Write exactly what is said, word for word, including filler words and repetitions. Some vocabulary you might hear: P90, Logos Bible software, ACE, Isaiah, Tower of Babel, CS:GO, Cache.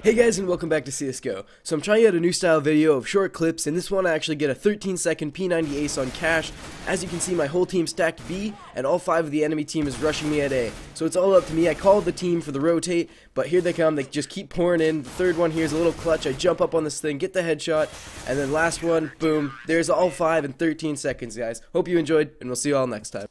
Hey guys, and welcome back to C S G O. So I'm trying out a new style video of short clips, and this one I actually get a thirteen second P ninety ace on Cache. As you can see, my whole team stacked B, and all five of the enemy team is rushing me at A. So it's all up to me. I called the team for the rotate, but here they come. They just keep pouring in. The third one here is a little clutch. I jump up on this thing, get the headshot, and then last one, boom. There's all five in thirteen seconds, guys. Hope you enjoyed, and we'll see you all next time.